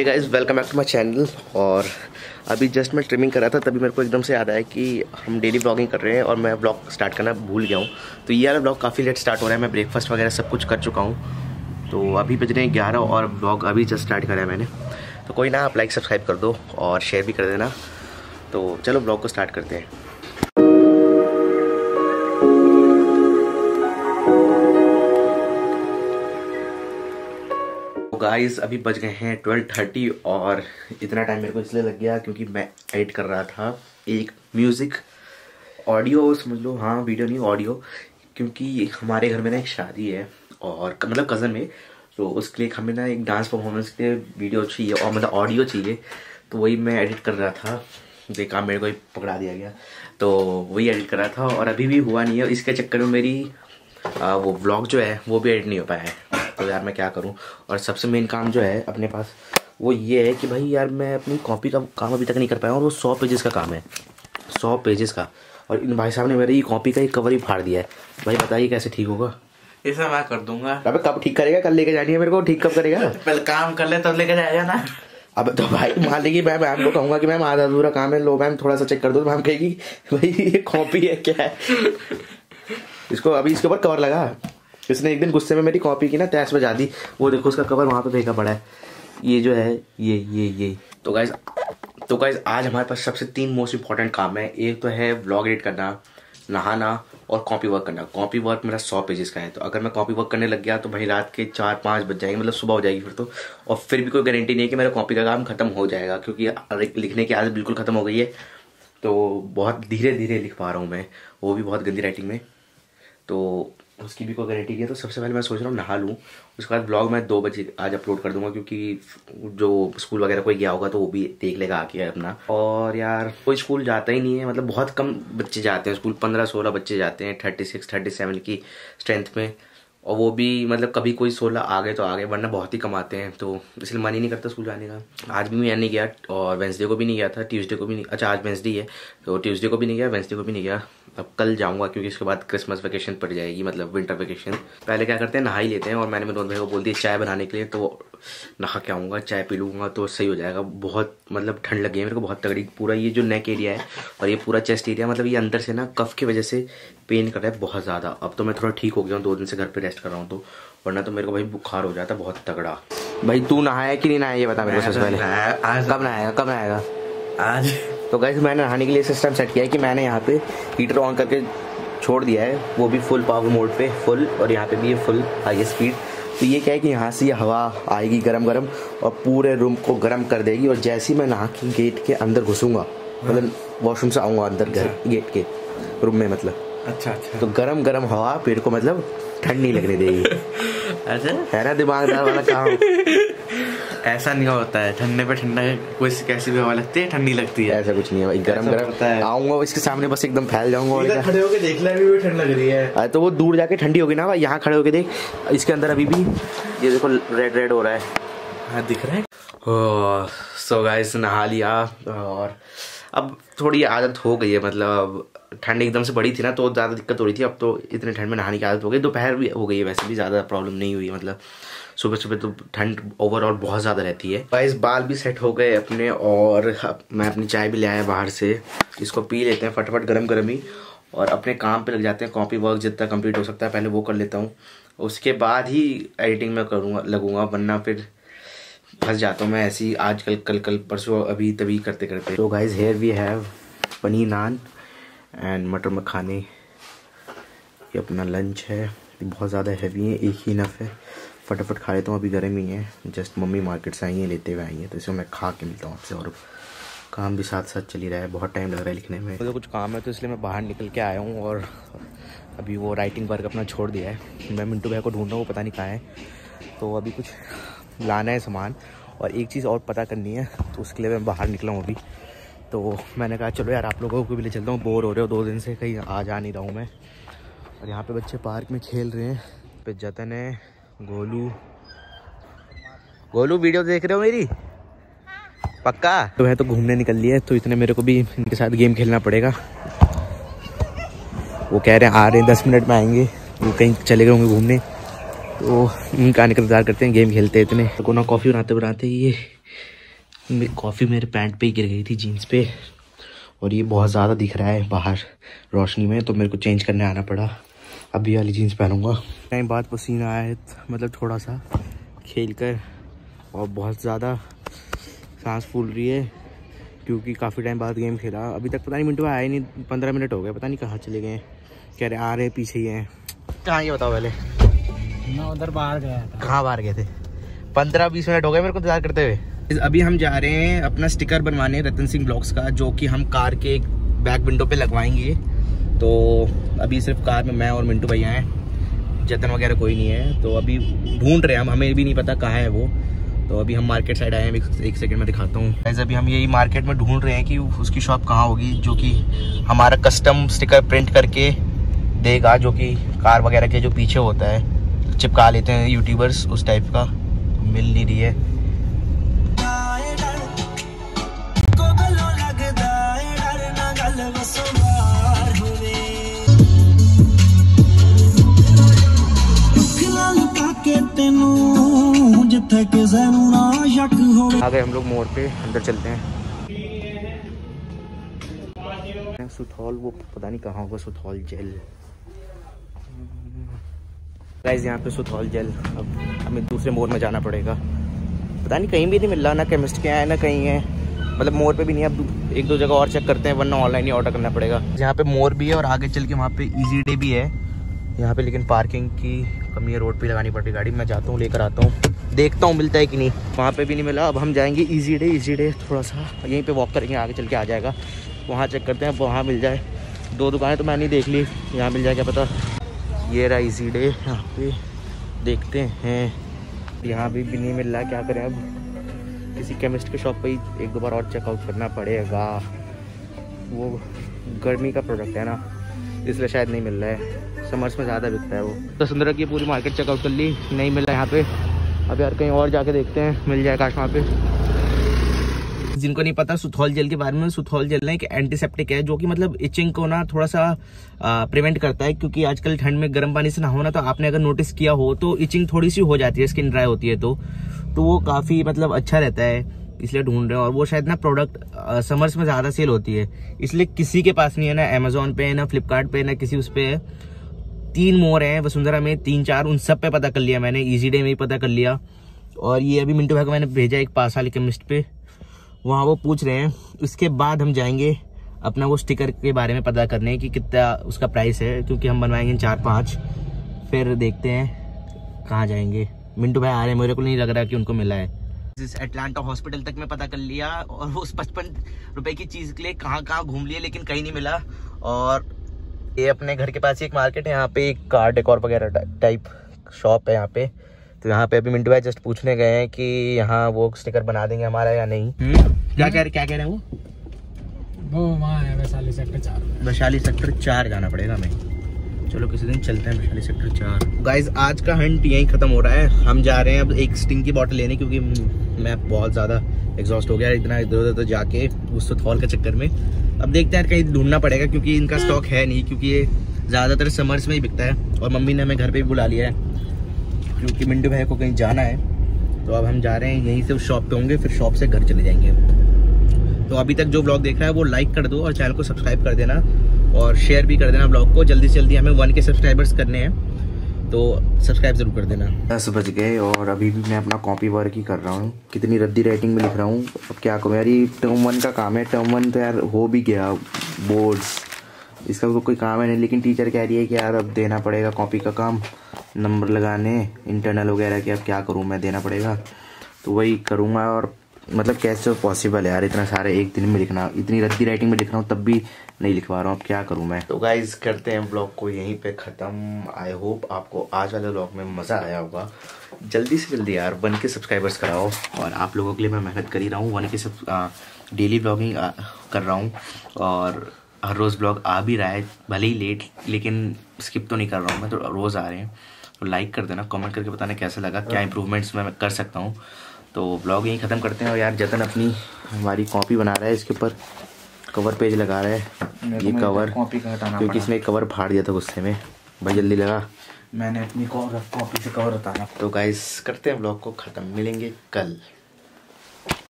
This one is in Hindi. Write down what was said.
Hey guys, welcome back to my channel. और अभी जस्ट मैं ट्रिमिंग कर रहा था, तभी मेरे को एकदम से याद आया कि हम डेली ब्लॉगिंग कर रहे हैं और मैं ब्लॉग स्टार्ट करना भूल गया हूँ। तो ये वाला ब्लॉग काफ़ी लेट स्टार्ट हो रहा है। मैं ब्रेकफास्ट वगैरह सब कुछ कर चुका हूँ। तो अभी बज रहे हैं 11 और ब्लॉग अभी जस्ट स्टार्ट करा है मैंने। तो कोई ना, आप लाइक सब्सक्राइब कर दो और शेयर भी कर देना। तो चलो ब्लॉग को स्टार्ट करते हैं। गाइस, अभी बज गए हैं 12:30 और इतना टाइम मेरे को इसलिए लग गया क्योंकि मैं एडिट कर रहा था एक म्यूज़िक ऑडियो, समझ लो, हाँ वीडियो नहीं ऑडियो, क्योंकि हमारे घर में ना एक शादी है और मतलब कज़न में। तो उसके लिए हमें ना एक डांस परफॉर्मेंस के लिए वीडियो चाहिए और मतलब ऑडियो चाहिए। तो वही मैं एडिट कर रहा था, ये काम मेरे को पकड़ा दिया गया। तो वही एडिट कर रहा था और अभी भी हुआ नहीं है। इसके चक्कर में मेरी वो व्लॉग जो है वो भी एडिट नहीं हो पाया है। तो यार मैं क्या करूं। और सबसे मेन काम जो है अपने पास वो ये है कि भाई यार मैं अपनी कॉपी का काम अभी तक नहीं कर पाया हूँ और वो 100 पेजेस का काम है, 100 पेजेस का। और इन भाई साहब ने मेरी कॉपी का एक कवर ही फाड़ दिया है। भाई बताइए कैसे ठीक होगा। ऐसा मैं कर दूंगा। अबे कब ठीक करेगा, कल लेके जानी है मेरे को। ठीक कब करेगा, पहले काम कर ले तब तो लेके जाएगा ना। अब तो भाई मान लेगी मैम, मैम को कहूँगा कि मैम आधा अधूरा काम है, लो मैम थोड़ा सा चेक कर दो। मैम कहेगी भाई ये कॉपी है क्या है, इसको अभी इसके ऊपर कवर लगा। इसने एक दिन गुस्से में मेरी कॉपी की ना टैक्स बजा दी। वो देखो उसका कवर वहाँ पे देखा पड़ा है। ये जो है ये। तो गाइस आज हमारे पास सबसे 3 मोस्ट इंपॉर्टेंट काम है। एक तो है व्लॉग एडिट करना, नहाना और कॉपी वर्क करना। कॉपी वर्क मेरा 100 पेजेस का है। तो अगर मैं कॉपी वर्क करने लग गया तो भाई रात के 4-5 बज जाएंगे, मतलब सुबह हो जाएगी फिर तो। और फिर भी कोई गारंटी नहीं है कि मेरा कॉपी का काम खत्म हो जाएगा, क्योंकि लिखने की आदत बिल्कुल ख़त्म हो गई है। तो बहुत धीरे धीरे लिख पा रहा हूँ मैं, वो भी बहुत गंदी राइटिंग में। तो उसकी भी कोई गारंटी नहीं है। तो सबसे पहले मैं सोच रहा हूँ नहा लूँ, उसके बाद ब्लॉग मैं 2 बजे आज अपलोड कर दूंगा, क्योंकि जो स्कूल वगैरह कोई गया होगा तो वो भी देख लेगा आके अपना। और यार कोई स्कूल जाता ही नहीं है, मतलब बहुत कम बच्चे जाते हैं स्कूल। 15-16 बच्चे जाते हैं 36-37 की स्ट्रेंथ में, और वो भी मतलब कभी कोई 16 आ गए तो आ गए, वरना बहुत ही कम आते हैं। तो इसलिए मन ही नहीं करता स्कूल जाने का। आज भी मैं नहीं गया और वेंसडे को भी नहीं गया था, ट्यूसडे को भी नहीं। अच्छा आज वेंसडे है तो ट्यूसडे को भी नहीं गया, वेंसडे को भी नहीं गया। अब कल जाऊंगा क्योंकि इसके बाद क्रिसमस वेकेशन पड़ जाएगी, मतलब विंटर वेकेशन। पहले क्या करते हैं, नहा ही लेते हैं। और मैंने मनोज भाई को बोल दिया चाय बनाने के लिए, तो नहा के आऊँगा, चाय पी लूँगा तो सही हो जाएगा। बहुत मतलब ठंड लगी है मेरे को, बहुत तगड़ी। पूरा ये जो नेक एरिया है और ये पूरा चेस्ट एरिया, मतलब ये अंदर से ना कफ की वजह से पेन कर रहा है बहुत ज़्यादा। अब तो मैं थोड़ा ठीक हो गया हूँ, 2 दिन से घर पर रेस्ट कर रहा हूँ। तो वरना तो मेरे को भाई बुखार हो जाता बहुत तगड़ा। भाई तू नहाया कि नहीं नहाया ये बता मेरे को सबसे पहले। कब नहाएगा आज। तो गाइस मैंने नहाने के लिए सिस्टम सेट किया है कि मैंने यहाँ पे हीटर ऑन करके छोड़ दिया है, वो भी फुल पावर मोड पे फुल, और यहाँ पे भी ये फुल हाई स्पीड। तो ये क्या है कि यहाँ से ये हवा आएगी गरम और पूरे रूम को गरम कर देगी। और जैसे ही मैं नहा के गेट के अंदर घुसूंगा, मतलब वॉशरूम से आऊँगा अंदर घर गेट के रूम में, मतलब अच्छा तो गरम हवा पेड़ को मतलब ठंड नहीं लगने देगी। अच्छा है ना, दिमागदार वाला काम। ऐसा नहीं होता है, ठंडे पे ठंडा कोई कैसी भी हवा लगती है, ठंडी लगती है। ऐसा कुछ नहीं है भाई, गरम आऊंगा इसके सामने बस एकदम फैल जाऊंगा। इधर खड़े होके देख ले, अभी भी ठंड लग रही है। तो वो दूर जाके ठंडी होगी ना भाई, यहाँ खड़े होके देख इसके अंदर अभी भी ये देखो रेड हो रहा है। हाँ दिख रहा है। सो गाइस नहा लिया और अब थोड़ी आदत हो गई है, मतलब ठंड एकदम से बढ़ी थी ना तो ज़्यादा दिक्कत हो रही थी। अब तो इतने ठंड में नहाने की आदत हो गई। दोपहर भी हो गई है, वैसे भी ज़्यादा प्रॉब्लम नहीं हुई, मतलब सुबह तो ठंड ओवरऑल बहुत ज़्यादा रहती है। गाइस बाल भी सेट हो गए अपने और मैं अपनी चाय भी ले आया बाहर से, इसको पी लेते हैं फटाफट गरम ही, और अपने काम पे लग जाते हैं। कॉपी वर्क जितना कंप्लीट हो सकता है पहले वो कर लेता हूँ, उसके बाद ही एडिटिंग में लगूँगा, वरना फिर फंस जाता हूँ मैं ऐसे ही आजकल कल परसों अभी तभी करते। तो guys here we have paneer naan and matar makhane, ये अपना लंच है। बहुत ज़्यादा हैवी है, एक ही नफ़ है, फटाफट खा लेता हूँ। अभी गर्म ही है, जस्ट मम्मी मार्केट से आई हैं, लेते हुए आई हैं, तो इसे मैं खा के मिलता हूँ आपसे। और काम भी साथ चल ही रहा है, बहुत टाइम लग रहा है लिखने में। तो कुछ काम है तो इसलिए मैं बाहर निकल के आया हूँ और अभी वो राइटिंग वर्क अपना छोड़ दिया है। मैं मिंटू भाई को ढूंढ रहा हूँ, पता नहीं कहाँ है। तो अभी कुछ लाना है सामान और एक चीज़ और पता करनी है, तो उसके लिए मैं बाहर निकला हूँ अभी। तो मैंने कहा चलो यार आप लोगों को भी ले चलता हूँ, बोर हो रहे हो 2 दिन से, कहीं आ जा नहीं रहा हूँ मैं। और यहाँ पे बच्चे पार्क में खेल रहे हैं, पे जतन है, गोलू वीडियो देख रहे हो मेरी पक्का। तो वह तो घूमने निकल लिया है, तो इतने मेरे को भी इनके साथ गेम खेलना पड़ेगा। वो कह रहे हैं आ रहे हैं 10 मिनट में आएंगे, वो कहीं चले गए होंगे घूमने, तो इनका आने का इंतजार करते हैं, गेम खेलते हैं इतने। तो ना कॉफ़ी बनाते ये कॉफ़ी मेरे पैंट पे ही गिर गई थी, जीन्स पे, और ये बहुत ज़्यादा दिख रहा है बाहर रोशनी में, तो मेरे को चेंज करने आना पड़ा। अब ये वाली जीन्स पहनूंगा। टाइम बाद पसीना आया है, मतलब थोड़ा सा खेल कर, और बहुत ज़्यादा सांस फूल रही है क्योंकि काफ़ी टाइम बाद गेम खेला। अभी तक पता नहीं मिनट में आया ही नहीं, 15 मिनट हो गए, पता नहीं कहाँ चले गए। कह रहे आ रहे पीछे ही हैं कहाँ, ये बताओ पहले। मैं उधर बाहर गया था। कहाँ बाहर गए थे? 15-20 मिनट हो गए मेरे को इंतजार करते हुए। अभी हम जा रहे हैं अपना स्टिकर बनवाने रतन सिंह ब्लॉग्स का, जो कि हम कार के एक बैक विंडो पे लगवाएंगे। तो अभी सिर्फ कार में मैं और मिंटू भैया हैं, जतन वगैरह कोई नहीं है। तो अभी ढूंढ रहे हैं हम, हमें भी नहीं पता कहाँ है वो। तो अभी हम मार्केट साइड आए हैं, एक सेकेंड में दिखाता हूँ। ऐसे अभी हम यही मार्केट में ढूंढ रहे हैं कि उसकी शॉप कहाँ होगी जो कि हमारा कस्टम स्टिकर प्रिंट करके देगा, जो कि कार वगैरह के जो पीछे होता है चिपका लेते हैं यूट्यूबर्स, उस टाइप का। मिल नहीं रही है। आ गए हम लोग मोड़ पे, अंदर चलते हैं। सुथौल, वो पता नहीं कहाँ होगा सुथौल जेल। गाइस यहाँ पे सुथौल जेल, अब हमें दूसरे मोड़ में जाना पड़ेगा। पता नहीं कहीं भी नहीं मिल रहा, ना केमिस्ट के हैं ना कहीं है, मतलब मोड़ पे भी नहीं। अब 1-2 जगह और चेक करते हैं, वरना ऑनलाइन ही ऑर्डर करना पड़ेगा। यहाँ पे मोड़ भी है और आगे चल के वहाँ पे इजी डे भी है। यहाँ पे लेकिन पार्किंग की कमी है, रोड पे लगानी पड़ रही गाड़ी। मैं जाता हूँ, लेकर आता हूँ, देखता हूँ मिलता है कि नहीं। वहाँ पे भी नहीं मिला, अब हम जाएंगे इजी डे। इजी डे थोड़ा सा यहीं पे वॉक करेंगे, आगे चल के आ जाएगा, वहाँ चेक करते हैं। वहाँ मिल जाए, 2 दुकानें तो मैंने देख ली, यहाँ मिल जाए क्या पता। ये रहा इजी डे, यहाँ पे देखते हैं। यहाँ भी नहीं मिल रहा, क्या करें अब। किसी केमिस्ट के शॉप पे ही 1-2 बार और चेकआउट करना पड़ेगा। वो गर्मी का प्रोडक्ट है ना, इसलिए शायद नहीं मिल रहा है, समर्स में ज़्यादा बिकता है वो। तो सुंदर की पूरी मार्केट चेकआउट कर ली, नहीं मिल रहा यहाँ पे। अब यार कहीं और जाके देखते हैं, मिल जाए काश वहाँ पे। जिनको नहीं पता सुथौल जेल के बारे में, सुथौल जेल ना एक एंटीसेप्टिक है जो कि मतलब इचिंग को ना थोड़ा सा प्रिवेंट करता है, क्योंकि आजकल ठंड में गर्म पानी से ना होना, तो आपने अगर नोटिस किया हो तो इचिंग थोड़ी सी हो जाती है, स्किन ड्राई होती है, तो वो काफ़ी मतलब अच्छा रहता है, इसलिए ढूंढ रहे हैं। और वो शायद ना प्रोडक्ट समर्स में ज़्यादा सेल होती है, इसलिए किसी के पास नहीं है, ना अमेजोन पे है, ना फ्लिपकार्ट पे, ना किसी उस पे है। 3 मोर हैं वसुंधरा में, 3-4, उन सब पे पता कर लिया मैंने, इजी डे में भी पता कर लिया। और ये अभी मिंटू भाई को मैंने भेजा एक पास वाले केमिस्ट पे, वहाँ वो पूछ रहे हैं। उसके बाद हम जाएंगे अपना वो स्टिकर के बारे में पता करने कि कितना उसका प्राइस है, क्योंकि हम बनवाएंगे 4-5, फिर देखते हैं कहाँ जाएंगे। मिंटू भाई आ रहे हैं, मेरे को नहीं लग रहा कि उनको मिला है। जिस एटलांटा हॉस्पिटल तक मैं पता कर लिया, और उस 55 रुपए की चीज़ के लिए कहाँ कहाँ घूम लिए, लेकिन कहीं नहीं मिला। और ये अपने घर के पास ही एक मार्केट है, यहाँ पे एक कार डेकोर वगैरह टाइप शॉप है यहाँ पे। तो यहाँ पे अभी मिंटू भाई जस्ट पूछने गए हैं कि यहाँ वो स्टिकर बना देंगे हमारा या नहीं। क्या कह रहे हैं वो वहाँ है वैशाली सेक्टर 4 जाना पड़ेगा हमें। चलो किसी दिन चलते हैं वैशाली सेक्टर 4। गाइज आज का हंट यहीं ख़त्म हो रहा है, हम जा रहे हैं अब एक स्टिंग की बॉटल लेने, क्योंकि मैं बहुत ज़्यादा एग्जॉस्ट हो गया इतना इधर उधर तो जाके उस थॉल के चक्कर में। अब देखते हैं, कहीं ढूंढना पड़ेगा, क्योंकि इनका स्टॉक है नहीं, क्योंकि ये ज़्यादातर समर्स में ही बिकता है। और मम्मी ने हमें घर पर भी बुला लिया है क्योंकि मिंटू भाई को कहीं जाना है। तो अब हम जा रहे हैं, यहीं से उस शॉप पर होंगे, फिर शॉप से घर चले जाएंगे। तो अभी तक जो ब्लॉग देख रहा है वो लाइक कर दो, और चैनल को सब्सक्राइब कर देना, और शेयर भी कर देना ब्लॉग को। जल्दी से जल्दी हमें 1K सब्सक्राइबर्स करने हैं, तो सब्सक्राइब ज़रूर कर देना। 10 बज गए और अभी भी मैं अपना कॉपी वर्क ही कर रहा हूँ। कितनी रद्दी राइटिंग में लिख रहा हूँ, अब क्या कहूँ यार। ये टर्म 1 का काम है, टर्म 1 तो यार हो भी गया, बोर्ड्स इसका तो कोई काम है नहीं। लेकिन टीचर कह रही है कि यार अब देना पड़ेगा कॉपी का काम, नंबर लगाने इंटरनल वगैरह के। अब क्या करूँ मैं, देना पड़ेगा, तो वही करूँगा। और मतलब कैसे पॉसिबल है यार, इतना सारे एक दिन में लिखना, इतनी रद्दी राइटिंग में लिख रहा हूँ तब भी नहीं लिखवा रहा हूँ, अब क्या करूँ मैं। तो गाइज करते हैं व्लॉग को यहीं पे ख़त्म। आई होप आपको आज वाले व्लॉग में मज़ा आया होगा। जल्दी से जल्दी यार 1K सब्सक्राइबर्स कराओ, और आप लोगों के लिए मैं मेहनत कर ही रहा हूँ। 1K डेली व्लॉगिंग कर रहा हूँ, और हर रोज़ व्लॉग आ भी रहा है, भले ही लेट, लेकिन स्किप तो नहीं कर रहा हूँ मैं, तो रोज़ आ रहे हैं। तो लाइक कर देना, कॉमेंट करके बताना कैसा लगा, क्या इंप्रूवमेंट्स मैं कर सकता हूँ। तो ब्लॉग यहीं ख़त्म करते हैं। और यार जतन अपनी हमारी कॉपी बना रहा है, इसके ऊपर कवर पेज लगा रहा है। ये कवर कॉपी का हटाना, क्योंकि इसमें कवर फाड़ दिया था गुस्से में, भाई जल्दी लगा, मैंने अपनी कॉपी से कवर हटाना। तो गाइस करते हैं ब्लॉग को ख़त्म, मिलेंगे कल।